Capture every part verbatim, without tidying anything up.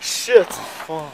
Shit! Oh.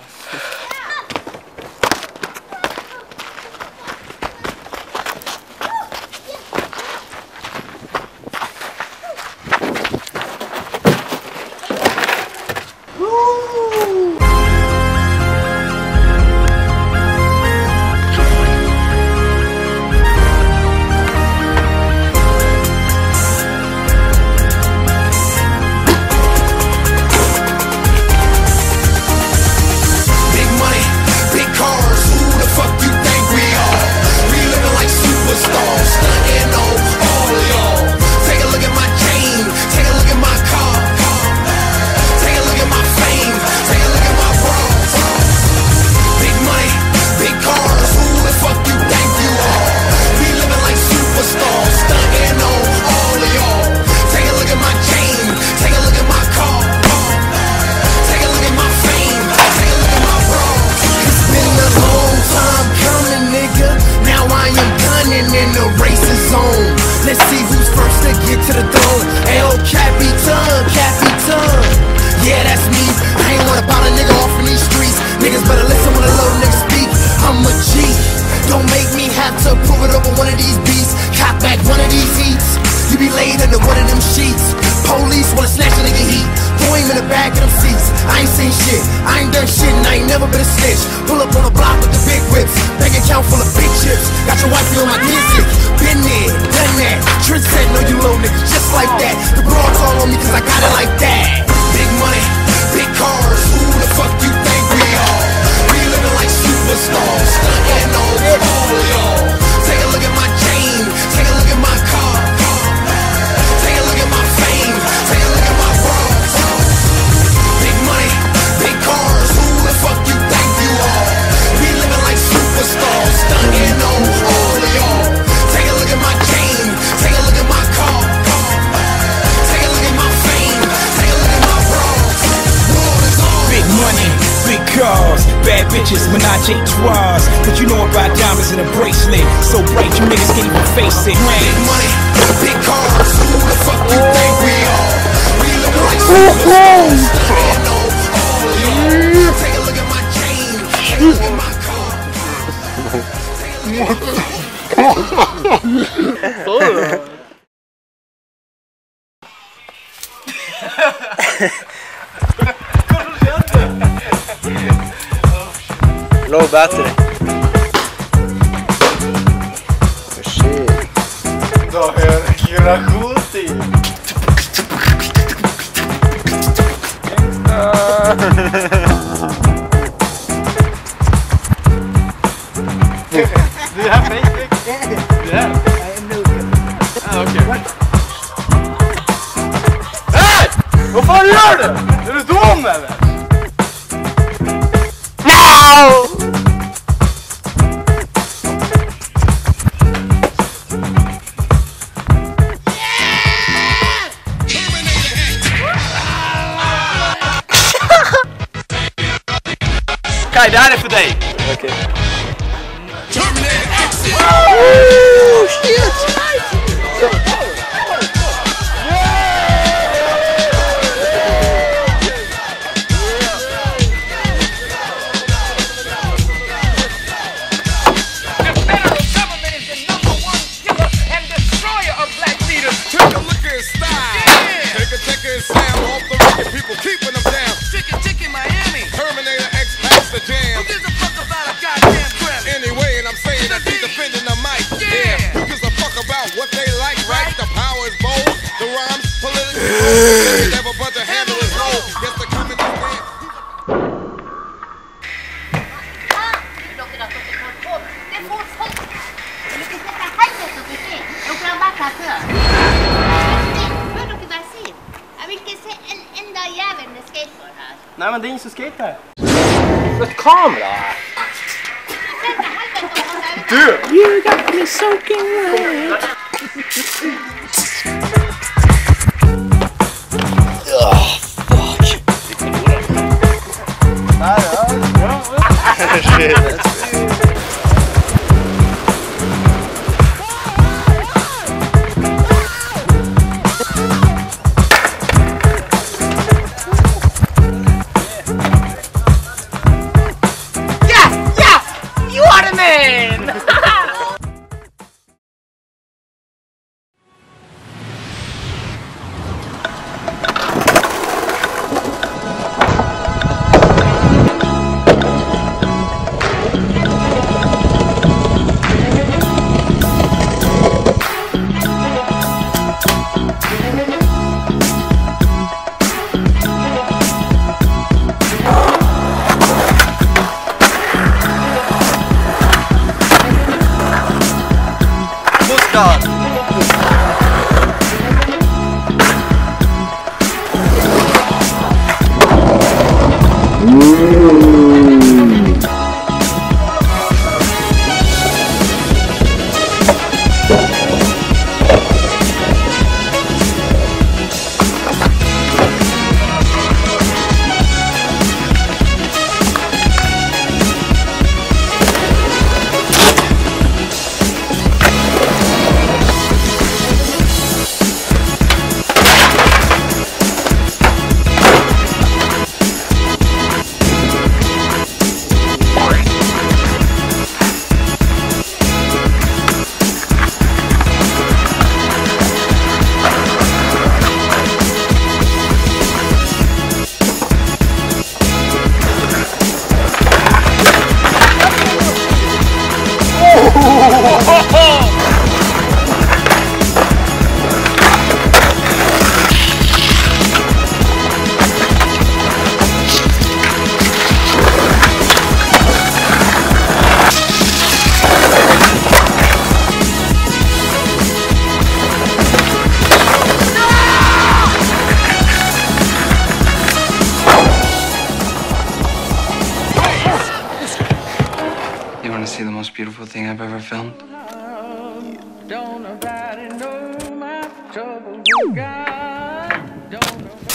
Menage trois, but you know about diamonds in a bracelet. So bright, you niggas can't even face it. Big money, big cars. Who the fuck you think we are? We look like superstars. I know all y'all. Take a look at my chain. Take a look at my car. Low battery. Shit. Да, какие ракуты. Do you have Facebook? Yeah. Yeah. I am no good. Ah, okay. What? Hey! Vad fan gör du? Är du dum eller? No! Kaj, det här är för dig! Okej. Oh, shit! The federal government is the number one killer and destroyer of black leaders. Take a look at Nej, men det är inte så skate. Ett kamera! Du! You got me soaking wet! Oh, fuck! Nej, ja. Shit. See the most beautiful thing I've ever filmed. Don't nobody know my trouble, God. Don't nobody.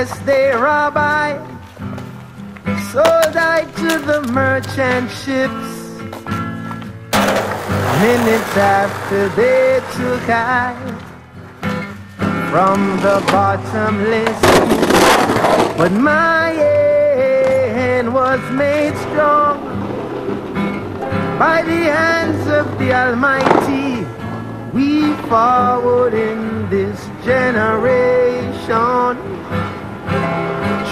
asked their rabbi, sold I to the merchant ships. Minutes after they took I from the bottomless pit, but my hand was made strong by the hands of the Almighty. We forward in this generation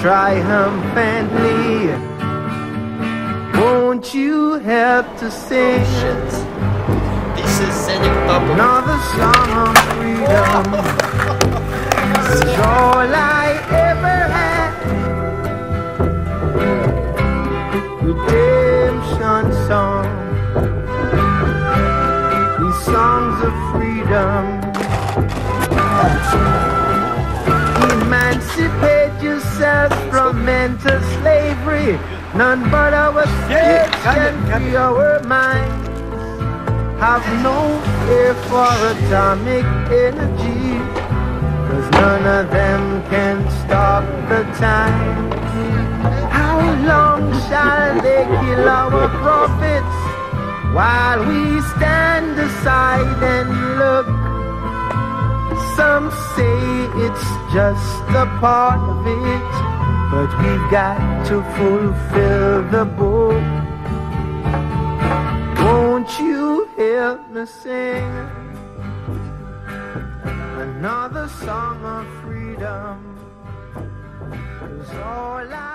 triumphantly. Won't you help to sing this is another song on freedom? It's all I ever had. Redemption song. Songs of freedom. Emancipate yourself from mental slavery. None but our slaves can free our minds. Have no fear for atomic energy, cause none of them can stop the time. How long shall they kill our prophets while we stand aside and look? Some say it's just a part of it, but we've got to fulfill the book. Won't you help me sing another song of freedom? 'Cause all I